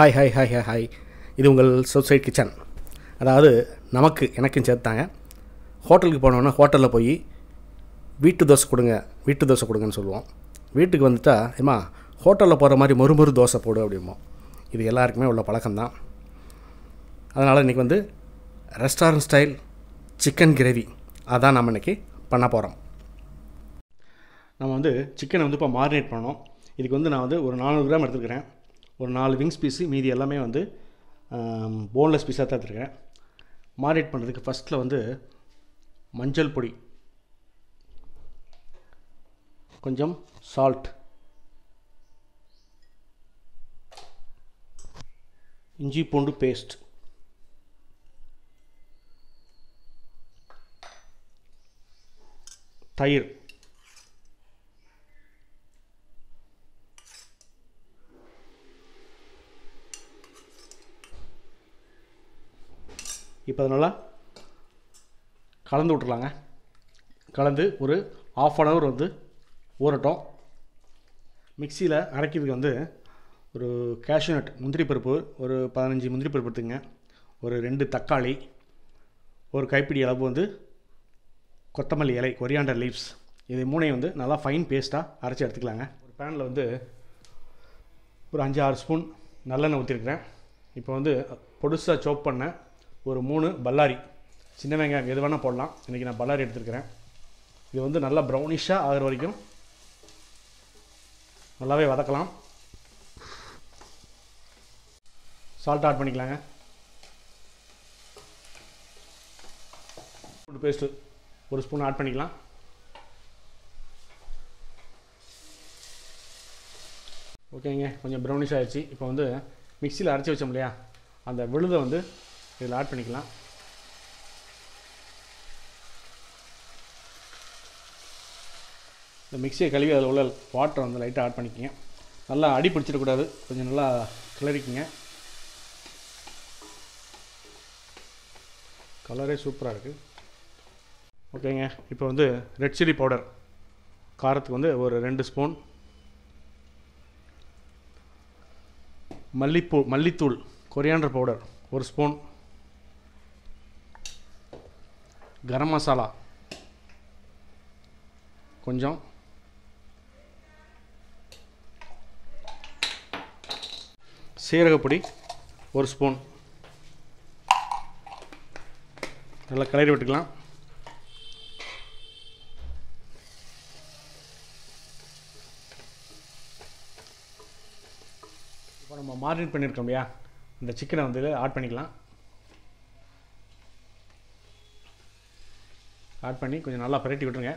High hi hi hi hi इधर सउट side kitchen नमक hotel hotel वीट दोस को वीट दोस को वीटुक वंटा अम्मा होटल पड़े मारे मरमर दोस पड़ अब इतमें पड़कमें इनकी वो रेस्टारेंट स्टाइल चिकन ग्रेवी अदा नाम इनकी पड़पो नाम वो चिकन वो मारिनेट पड़ो इतनी वो ना वो 400 ग्राम और 4 विंग्स पीस मीदी एल वो बोनलेस पीसा तक मारिनेट पड़े फर्स्ट वो मंजल पोड़ी கொஞ்சம் salt இஞ்சி பூண்டு பேஸ்ட் தயிர் இப்போ நல்லா கலந்து விட்டுறலாங்க கலந்து ஒரு 1/2 hour வந்து ओरटो मिक्सी अरेक वो कैश्यू नट मुंदरी परिप्पु और 15 मुंदरी परिप्पु और 2 तक्काली और कैप्पिडी अलवु वंदु कोत्तमल्ली इलै कोरियांडर लीव्स इदु मूणैयुम वंदु नल्ला फाइन पेस्टा अरेच्चु एडुत्तुक्कलांगा और पैनल वंदु और 5-6 स्पून नल्लेण्णै ஊத்திருக்கேன் இப்போ வந்து பொடிசா சாப் பண்ண ஒரு 3 பல்லாரி சின்ன வெங்காயம் எது வேணா போடலாம் இன்னைக்கு நான் பல்லாரி எடுத்துக்கிறேன் இது வந்து நல்ல பிரவுனிஷா ஆகுற வரைக்கும் நல்லாவே வதக்கலாம் salt ஆட் பண்ணிக்கலாங்க பூண்டு பேஸ்ட் ஒரு ஸ்பூன் ஆட் பண்ணிக்கலாம் ஓகேங்க கொஞ்சம் பிரவுனிஷ் ஆயிடுச்சு இப்போ வந்து மிக்ஸில அரைச்சு வச்சோம் இல்லையா அந்த விழுத வந்து இதல ஆட் பண்ணிக்கலாம் मिक्सिया कलवी अल वाटर वो लाइटा आड पड़ी ना अड़ पिछड़कूड़ा कुछ ना कलरी colour super okay red chilli powder खारत्तुक्कु वो 2 स्पून मल्लिप्पू मल्लितूल coriander powder 1 spoon garam masala கொஞ்சம் சீரகப்பொடி 1 ஸ்பூன் நல்லா கலரி விட்டுக்கலாம் இப்போ நம்ம மாரினேட் பண்ணிருக்கோம் இல்லையா இந்த சிக்கனை வந்து ஆட் பண்ணிக்கலாம் ஆட் பண்ணி கொஞ்சம் நல்லா பிரட்டி விட்டுருங்க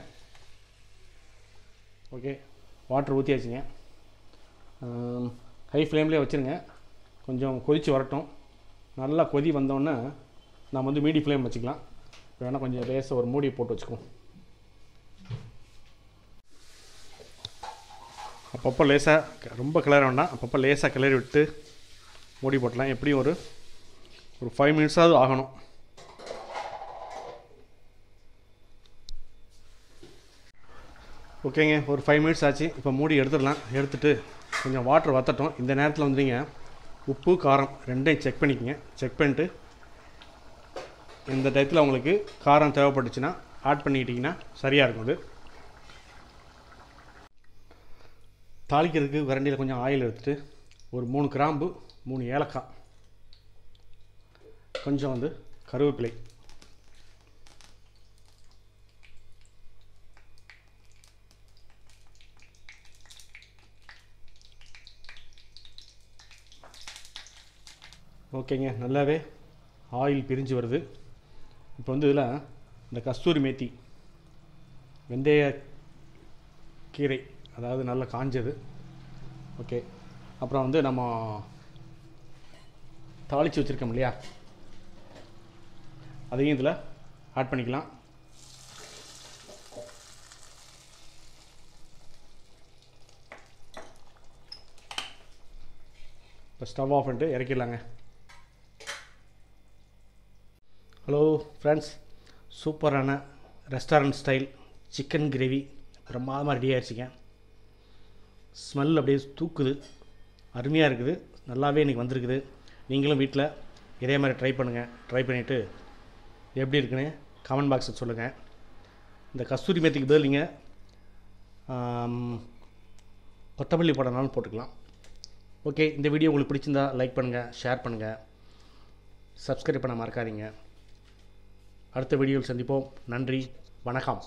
ओके वाटर ஊத்தியாச்சுங்க ஹை ஃப்ளேம்லயே வச்சிருங்க கொஞ்சம் கொதிச்சு வரட்டும் நல்லா கொதி வந்த உடனே நாம வந்து மீடியம் ஃப்ளேம் வச்சுக்கலாம் வேணா கொஞ்சம் லேசா ஒரு மூடி போட்டு வச்சுக்குவோம் அப்பப்ப லேசா ரொம்ப கிளற வேண்டாம் அப்பப்ப லேசா கிளறி விட்டு மூடி போடலாம் எப்படி ஒரு 5 minutes ஆது ஆகணும் ओके और 5 मिनट्स आची इप्पो मूडी एडुत्तुरलाम कोंजम वाटर वत्तट्टुम इंद नेरत्तुल वंदु नींगा उप्पु कारम रेंडैयुम चेक पण्णिक्कुंगा चेक पण्णिट्टु इंद टाइमला उंगलुक्कु कारम தேவைப்பட்டுச்சுனா ஆட் பண்ணிட்டீங்கன்னா சரியா இருக்கும் அது தாளிக்கிறதுக்கு கரண்டில கொஞ்சம் ஆயில் எடுத்துட்டு ஒரு 3 கிராம்பு 3 ஏலக்காய் கொஞ்சம் வந்து கருவேப்பிலை ओके ना आयिल प्रिंज वर्द इन कस्तूरी मेथी वेंदय कीरे अदावदु नल्ला कांजदु ओके अप्पुरम वंदु नाम तालिच्चु वच्चिरुक्कोम इल्लैया अदैयुम इदुला ऐड पण्णिक्कलाम इप्पो स्टव ऑफ पण्णिट्टु इरक्किरलांगा हेलो फ्रेंड्स सूपरान रेस्टारेंट स्टाइल चिकन ग्रेवी प्रमादमा रेडी आयिरुचुंगा स्मेल அப்படியே தூக்குது அருமையா இருக்குது நல்லாவே எனக்கு வந்திருக்குது. நீங்களும் வீட்டில் இதே மாதிரி ட்ரை பண்ணுங்கள். ட்ரை பண்ணிவிட்டு எப்படி இருக்குன்னு கமெண்ட் பாக்ஸில் சொல்லுங்கள். இந்த கஸ்தூரி மேத்திக்கு பதில் நீங்கள் கொத்தமல்லி போடனாலும் போட்டுக்கலாம். ஓகே, இந்த வீடியோ உங்களுக்கு பிடிச்சிருந்தா லைக் பண்ணுங்கள், ஷேர் பண்ணுங்கள், சப்ஸ்கிரைப் பண்ண மறக்காதீங்க. அடுத்த வீடியோவில் சந்திப்போம். நன்றி, வணக்கம்.